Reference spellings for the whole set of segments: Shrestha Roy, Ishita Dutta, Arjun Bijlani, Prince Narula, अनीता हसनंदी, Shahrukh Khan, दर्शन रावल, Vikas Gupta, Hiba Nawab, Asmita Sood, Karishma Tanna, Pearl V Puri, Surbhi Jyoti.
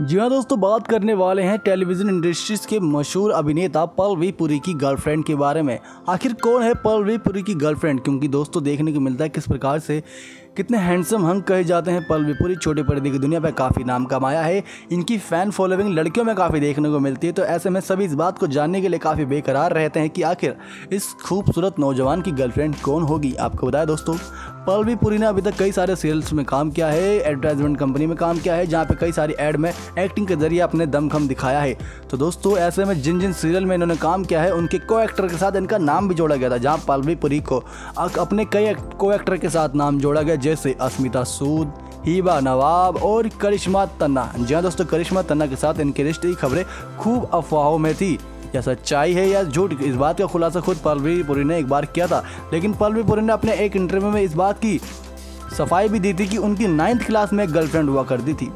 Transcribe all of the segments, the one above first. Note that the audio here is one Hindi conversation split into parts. जी हाँ दोस्तों, बात करने वाले हैं टेलीविजन इंडस्ट्रीज के मशहूर अभिनेता पर्ल वी पुरी की गर्लफ्रेंड के बारे में। आखिर कौन है पर्ल वी पुरी की गर्लफ्रेंड, क्योंकि दोस्तों देखने को मिलता है किस प्रकार से कितने हैंडसम हम कहे जाते हैं। पर्ल वी पुरी छोटे पर्दे की दुनिया में काफ़ी नाम कमाया है, इनकी फ़ैन फॉलोइंग लड़कियों में काफ़ी देखने को मिलती है। तो ऐसे में सभी इस बात को जानने के लिए काफ़ी बेकरार रहते हैं कि आखिर इस खूबसूरत नौजवान की गर्लफ्रेंड कौन होगी। आपको बताया दोस्तों, पर्ल वी पुरी ने अभी तक कई सारे सीरियल्स में काम किया है, एडवर्टाइजमेंट कंपनी में काम किया है, जहाँ पर कई सारी एड में एक्टिंग के जरिए अपने दमखम दिखाया है। तो दोस्तों ऐसे में जिन जिन सीरियल में इन्होंने काम किया है उनके को एक्टर के साथ इनका नाम भी जोड़ा गया था, जहाँ पर्ल वी पुरी को अपने कई को एक्टर के साथ नाम जोड़ा गया, जैसे अस्मिता सूद, हीबा नवाब और करिश्मा तन्ना। जी हाँ दोस्तों, करिश्मा तन्ना के साथ इनके रिश्ते की खबरें खूब अफवाहों में थी। या सच्चाई है या झूठ, इस बात का खुलासा खुद पर्ल वी पुरी ने एक बार किया था, लेकिन पर्ल वी पुरी ने अपने एक इंटरव्यू में इस बात की सफाई भी दी थी कि उनकी 9th क्लास में एक गर्लफ्रेंड हुआ करती थी,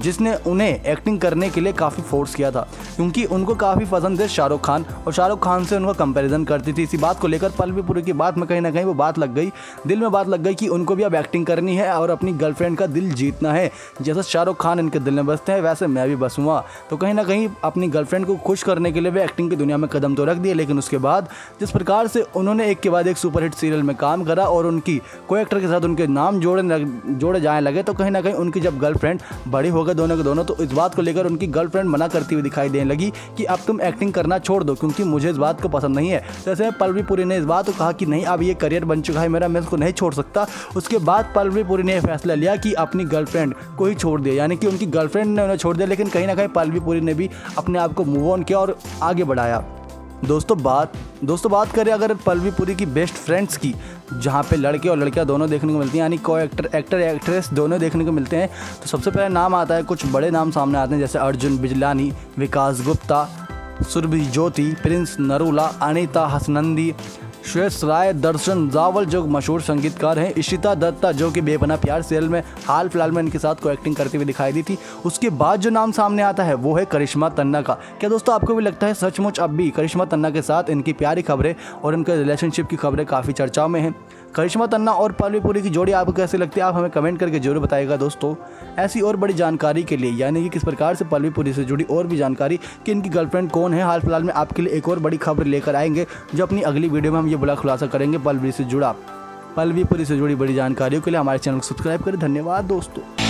जिसने उन्हें एक्टिंग करने के लिए काफ़ी फोर्स किया था, क्योंकि उनको काफ़ी पसंद थे शाहरुख खान और शाहरुख खान से उनका कंपैरिजन करती थी। इसी बात को लेकर पर्ल वी पुरी की बात में कहीं ना कहीं वो बात लग गई, दिल में बात लग गई कि उनको भी अब एक्टिंग करनी है और अपनी गर्लफ्रेंड का दिल जीतना है। जैसा शाहरुख खान इनके दिल में बसते हैं वैसे मैं भी बसूँगा। तो कहीं ना कहीं अपनी गर्लफ्रेंड को खुश करने के लिए वे एक्टिंग की दुनिया में कदम तो रख दिए, लेकिन उसके बाद जिस प्रकार से उन्होंने एक के बाद एक सुपरहिट सीरियल में काम करा और उनकी को एक्टर के साथ उनके नाम जोड़े जाने लगे, तो कहीं ना कहीं उनकी जब गर्लफ्रेंड बड़ी होगा दोनों के दोनों, तो इस बात को लेकर उनकी गर्लफ्रेंड मना करती हुई दिखाई देने लगी कि अब तुम एक्टिंग करना छोड़ दो, क्योंकि मुझे इस बात को पसंद नहीं है। जैसे पर्ल वी पुरी ने इस बात को कहा कि नहीं, अब ये करियर बन चुका है मेरा, मैं इसको नहीं छोड़ सकता। उसके बाद पर्ल वी पुरी ने फैसला लिया कि अपनी गर्लफ्रेंड को ही छोड़ दिया, यानी कि उनकी गर्लफ्रेंड ने उन्हें छोड़ दिया, लेकिन कहीं ना कहीं पर्ल वी पुरी ने भी अपने आप को मूव ऑन किया और आगे बढ़ाया। दोस्तों बात करें अगर पर्ल वी पुरी की बेस्ट फ्रेंड्स की, जहाँ पे लड़के और लड़कियाँ दोनों देखने को मिलती हैं, यानी को एक्टर एक्ट्रेस दोनों देखने को मिलते हैं, तो सबसे पहले नाम आता है, कुछ बड़े नाम सामने आते हैं, जैसे अर्जुन बिजलानी, विकास गुप्ता, सुरभि ज्योति, प्रिंस नरूला, अनीता हसनंदी, श्रेष्ठ राय, दर्शन रावल जो मशहूर संगीतकार हैं, इशिता दत्ता जो कि बेपना प्यार सीरियल में हाल फिलहाल में इनके साथ को एक्टिंग करते हुए दिखाई दी थी। उसके बाद जो नाम सामने आता है वो है करिश्मा तन्ना का। क्या दोस्तों आपको भी लगता है सचमुच अब भी करिश्मा तन्ना के साथ इनकी प्यारी खबरें और इनके रिलेशनशिप की खबरें काफ़ी चर्चाओं में हैं? करिश्मा तन्ना और पर्ल वी पुरी की जोड़ी आपको कैसे लगती है, आप हमें कमेंट करके जरूर बताइएगा। दोस्तों ऐसी और बड़ी जानकारी के लिए, यानी कि किस प्रकार से पर्ल वी पुरी से जुड़ी और भी जानकारी कि इनकी गर्लफ्रेंड कौन है, हाल फिलहाल में आपके लिए एक और बड़ी खबर लेकर आएंगे, जो अपनी अगली वीडियो में हम ये बड़ा खुलासा करेंगे पर्ल वी पुरी से जुड़ी बड़ी जानकारियों के लिए हमारे चैनल को सब्सक्राइब करें। धन्यवाद दोस्तों।